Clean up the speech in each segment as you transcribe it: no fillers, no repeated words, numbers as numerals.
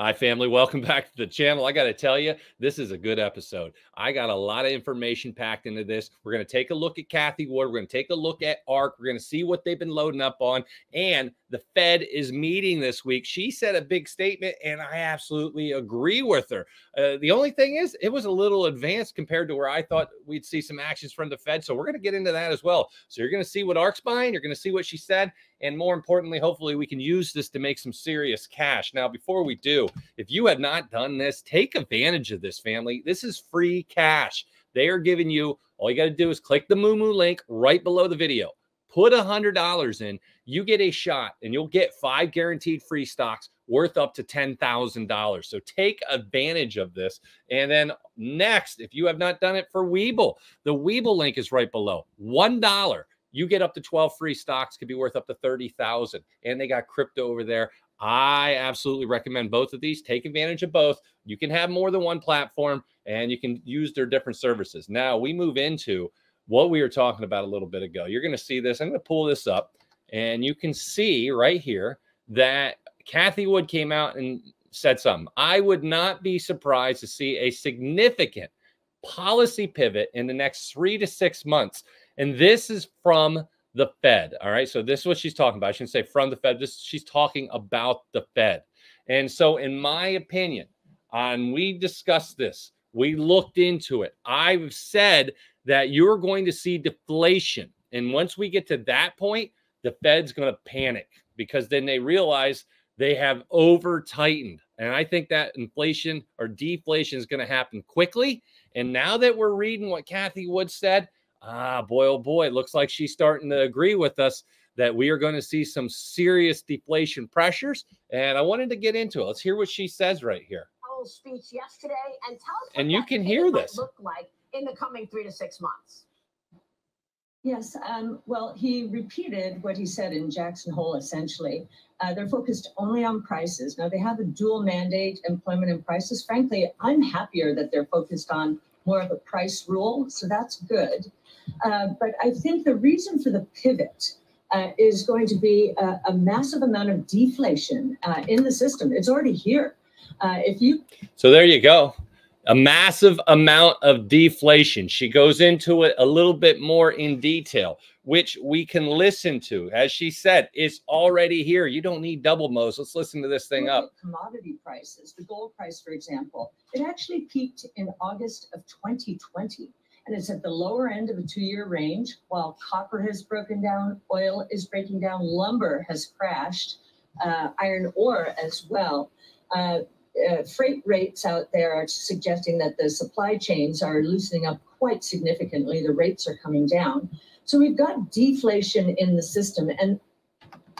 Hi, family. Welcome back to the channel. I got to tell you, this is a good episode. I got a lot of information packed into this. We're going to take a look at Cathie Wood. We're going to take a look at Ark. We're going to see what they've been loading up on. And the Fed is meeting this week. She said a big statement, and I absolutely agree with her. The only thing is, it was a little advanced compared to where I thought we'd see some actions from the Fed. So we're going to get into that as well. So you're going to see what Ark's buying. You're going to see what she said. And more importantly, hopefully we can use this to make some serious cash. Now, before we do, if you have not done this, take advantage of this, family. This is free cash. They are giving you, all you got to do is click the Moomoo link right below the video. Put $100 in, you get a shot, and you'll get 5 guaranteed free stocks worth up to $10,000. So take advantage of this. And then next, if you have not done it for Webull, the Webull link is right below. $1. You get up to 12 free stocks, could be worth up to $30,000. And they got crypto over there. I absolutely recommend both of these. Take advantage of both. You can have more than one platform, and you can use their different services. Now, we move into what we were talking about a little bit ago. You're going to see this. I'm going to pull this up, and you can see right here that Cathie Wood came out and said something. I would not be surprised to see a significant policy pivot in the next 3 to 6 months. And this is from the Fed, all right? So this is what she's talking about. I shouldn't say from the Fed. She's talking about the Fed. And so in my opinion, and we discussed this, we looked into it. I've said that you're going to see deflation. And once we get to that point, the Fed's going to panic because then they realize they have over-tightened. And I think that inflation or deflation is going to happen quickly. And now that we're reading what Cathie Wood said, boy, oh boy, it looks like she's starting to agree with us that we are going to see some serious deflation pressures. And I wanted to get into it. Let's hear what she says right here. Speech yesterday and tell us and you can hear this look like in the coming 3 to 6 months. Yes, well, he repeated what he said in Jackson Hole, essentially. They're focused only on prices. Now, they have a dual mandate, employment and prices. Frankly, I'm happier that they're focused on more of a price rule, so that's good. But I think the reason for the pivot is going to be a massive amount of deflation in the system. It's already here. So there you go. A massive amount of deflation. She goes into it a little bit more in detail, which we can listen to. As she said, it's already here. You don't need double Mo's. Let's listen to this thing up. Commodity prices, the gold price, for example, it actually peaked in August of 2020, and it's at the lower end of a 2-year range. While copper has broken down, oil is breaking down, lumber has crashed, iron ore as well. Freight rates out there are suggesting that the supply chains are loosening up quite significantly. The rates are coming down. So we've got deflation in the system.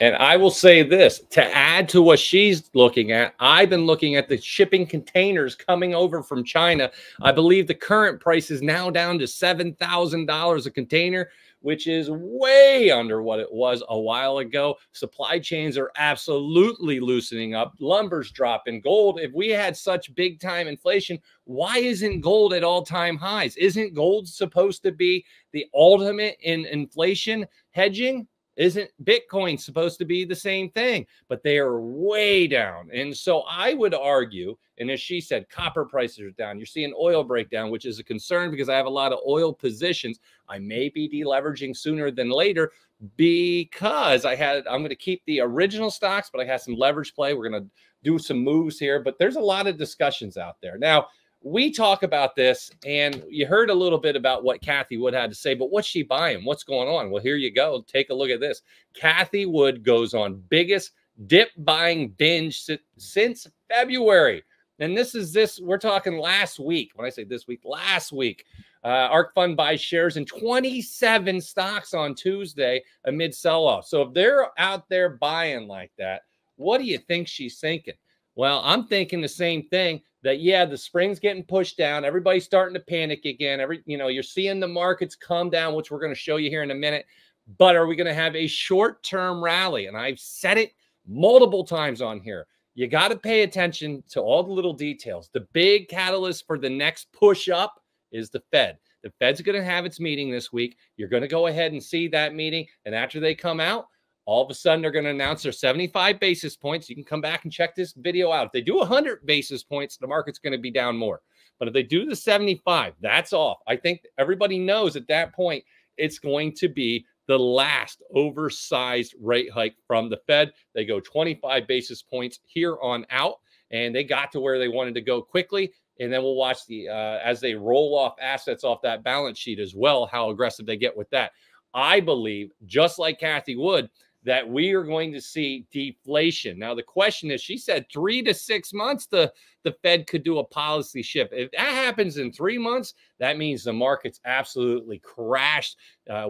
And I will say this, to add to what she's looking at, I've been looking at the shipping containers coming over from China. I believe the current price is now down to $7,000 a container, which is way under what it was a while ago. Supply chains are absolutely loosening up. Lumber's dropping. Gold, if we had such big-time inflation, why isn't gold at all-time highs? Isn't gold supposed to be the ultimate in inflation hedging? Isn't Bitcoin supposed to be the same thing? But they are way down. And so I would argue, and as she said, copper prices are down. You're seeing oil breakdown, which is a concern because I have a lot of oil positions. I may be deleveraging sooner than later because I'm going to keep the original stocks, but I had some leverage play. We're going to do some moves here, but there's a lot of discussions out there. Now, we talk about this, and you heard a little bit about what Cathie Wood had to say, but what's she buying? What's going on? Well, here you go. Take a look at this. Cathie Wood goes on biggest dip buying binge since February. And this, we're talking last week. When I say this week, last week. Ark Fund buys shares in 27 stocks on Tuesday amid sell-off. So if they're out there buying like that, what do you think she's thinking? Well, I'm thinking the same thing. That, yeah, the spring's getting pushed down. Everybody's starting to panic again. You're seeing the markets come down, which we're going to show you here in a minute. But are we going to have a short-term rally? And I've said it multiple times on here. You got to pay attention to all the little details. The big catalyst for the next push up is the Fed. The Fed's going to have its meeting this week. You're going to go ahead and see that meeting. And after they come out, All of a sudden, they're going to announce their 75 basis points. You can come back and check this video out. If they do 100 basis points, the market's going to be down more. But if they do the 75, that's off. I think everybody knows at that point it's going to be the last oversized rate hike from the Fed. They go 25 basis points here on out, and they got to where they wanted to go quickly. And then we'll watch the as they roll off assets off that balance sheet as well, how aggressive they get with that. I believe, just like Cathie Wood, that we are going to see deflation. Now, the question is, she said 3 to 6 months the Fed could do a policy shift. If that happens in 3 months, that means the market's absolutely crashed.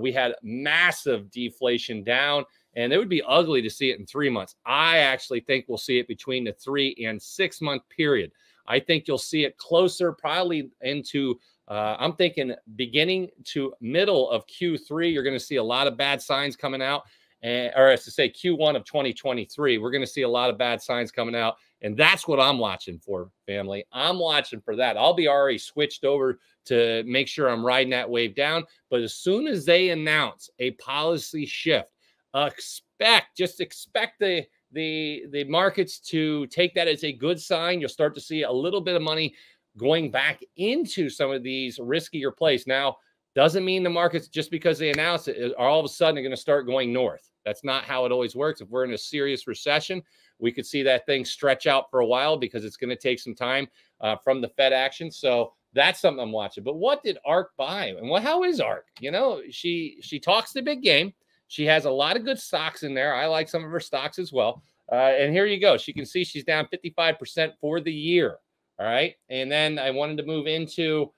We had massive deflation down, and it would be ugly to see it in 3 months. I actually think we'll see it between the 3 and 6 month period. I think you'll see it closer, probably into, I'm thinking beginning to middle of Q3, you're going to see a lot of bad signs coming out. Or as to say, Q1 of 2023, we're going to see a lot of bad signs coming out. And that's what I'm watching for, family. I'm watching for that. I'll be already switched over to make sure I'm riding that wave down. But as soon as they announce a policy shift, expect the markets to take that as a good sign. You'll start to see a little bit of money going back into some of these riskier plays. Now, doesn't mean the markets, just because they announce it, are all of a sudden going to start going north. That's not how it always works. If we're in a serious recession, we could see that thing stretch out for a while because it's going to take some time from the Fed action. So that's something I'm watching. But what did Ark buy? And how is Ark? You know, she talks the big game. She has a lot of good stocks in there. I like some of her stocks as well. And here you go. She can see she's down 55% for the year. All right. And then I wanted to move into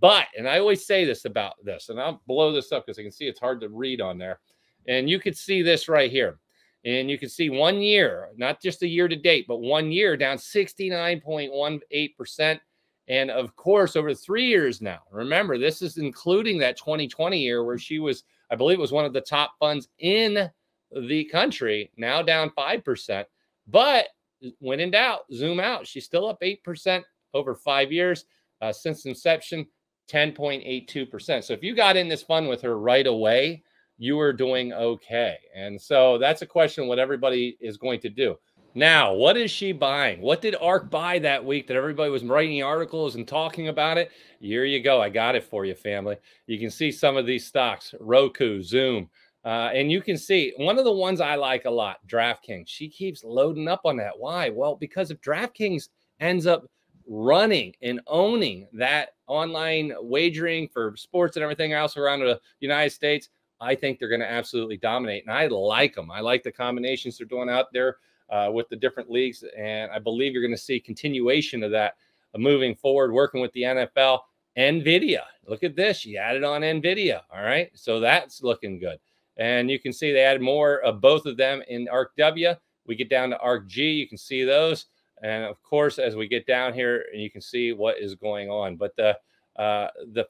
But, and I always say this about this, and I'll blow this up because I can see it's hard to read on there. And you can see this right here. And you can see 1 year, not just a year to date, but 1 year down 69.18%. And of course, over 3 years now, remember, this is including that 2020 year where she was, I believe it was one of the top funds in the country, now down 5%. But when in doubt, zoom out. She's still up 8% over 5 years. Since inception, 10.82%. So if you got in this fund with her right away, you were doing okay. And so that's a question what everybody is going to do. Now, what is she buying? What did Ark buy that week that everybody was writing articles and talking about it? Here you go. I got it for you, family. You can see some of these stocks, Roku, Zoom. And you can see one of the ones I like a lot, DraftKings. She keeps loading up on that. Why? Well, because if DraftKings ends up running and owning that online wagering for sports and everything else around the United States, I think they're going to absolutely dominate. And I like them. I like the combinations they're doing out there with the different leagues. And I believe you're going to see continuation of that moving forward, working with the NFL. NVIDIA. Look at this. You added on NVIDIA. All right. So that's looking good. And you can see they added more of both of them in ARKW. We get down to ARKG. You can see those. And of course, as we get down here, and you can see what is going on. But the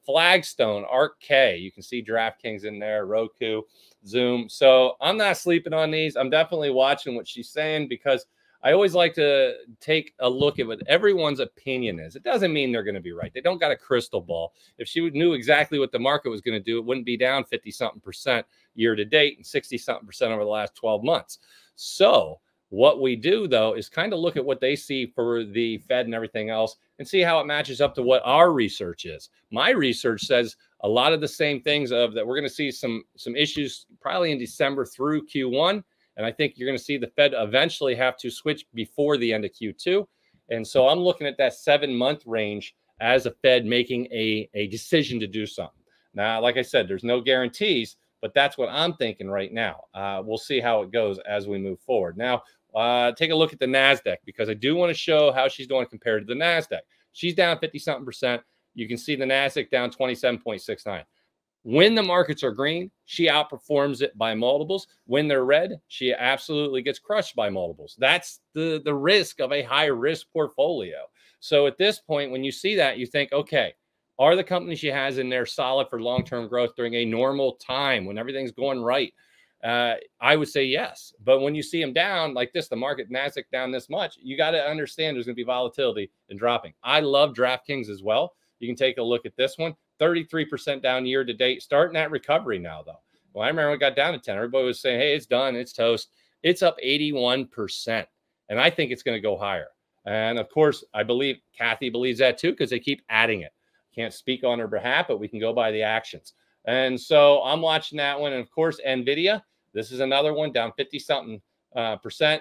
flagstone, Ark K, you can see DraftKings in there, Roku, Zoom. So I'm not sleeping on these. I'm definitely watching what she's saying because I always like to take a look at what everyone's opinion is. It doesn't mean they're going to be right. They don't got a crystal ball. If she knew exactly what the market was going to do, it wouldn't be down 50-something% year to date and 60-something% over the last 12 months. So what we do, though, is kind of look at what they see for the Fed and everything else and see how it matches up to what our research is. My research says a lot of the same things of that we're going to see some issues probably in December through Q1. And I think you're going to see the Fed eventually have to switch before the end of Q2. And so I'm looking at that 7 month range as a Fed making a decision to do something. Now, like I said, there's no guarantees, but that's what I'm thinking right now. We'll see how it goes as we move forward. Now, take a look at the NASDAQ because I do want to show how she's doing compared to the NASDAQ. She's down 50-something%. You can see the NASDAQ down 27.69. When the markets are green, she outperforms it by multiples. When they're red, she absolutely gets crushed by multiples. That's the risk of a high-risk portfolio. So at this point, when you see that, you think, okay, are the companies she has in there solid for long-term growth during a normal time when everything's going right? I would say yes. But when you see them down like this, the market Nasdaq down this much, you got to understand there's going to be volatility and dropping. I love DraftKings as well. You can take a look at this one, 33% down year to date, starting that recovery now though. Well, I remember when it got down to 10. Everybody was saying, hey, it's done. It's toast. It's up 81%. And I think it's going to go higher. And of course, I believe Cathie believes that too, because they keep adding it. Can't speak on her behalf, but we can go by the actions. And so I'm watching that one. And of course, NVIDIA, this is another one down 50-something%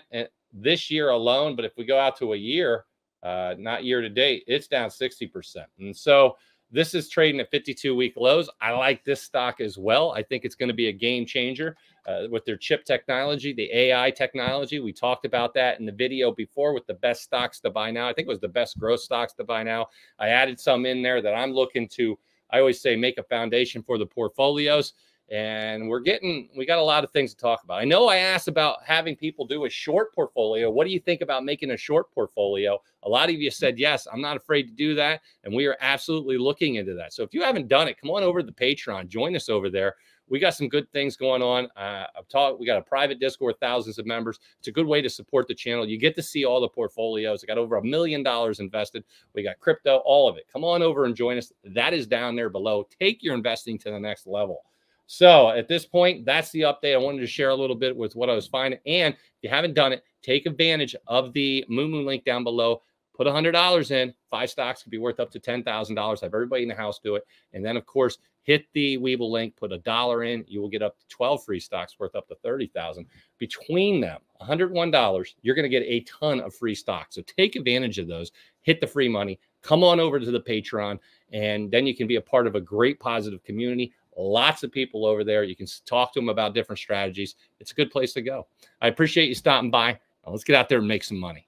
this year alone. But if we go out to a year, not year to date, it's down 60%. And so this is trading at 52-week lows. I like this stock as well. I think it's going to be a game changer with their chip technology, the AI technology. We talked about that in the video before with the best stocks to buy now. I think it was the best growth stocks to buy now. I added some in there that I'm looking to, I always say, make a foundation for the portfolios. And we got a lot of things to talk about. I know I asked about having people do a short portfolio. What do you think about making a short portfolio? A lot of you said, yes, I'm not afraid to do that. And we are absolutely looking into that. So if you haven't done it, come on over to the Patreon, join us over there. We got some good things going on. We got a private Discord, thousands of members. It's a good way to support the channel. You get to see all the portfolios. I got over $1 million invested. We got crypto, all of it. Come on over and join us. That is down there below. Take your investing to the next level. So at this point, that's the update. I wanted to share a little bit with what I was finding. And if you haven't done it, take advantage of the Moomoo link down below. Put $100 in. 5 stocks could be worth up to $10,000. Have everybody in the house do it. And then, of course, hit the Webull link. Put $1 in. You will get up to 12 free stocks worth up to $30,000. Between them, $101, you're going to get a ton of free stocks. So take advantage of those. Hit the free money. Come on over to the Patreon. And then you can be a part of a great positive community. Lots of people over there. You can talk to them about different strategies. It's a good place to go. I appreciate you stopping by. Let's get out there and make some money.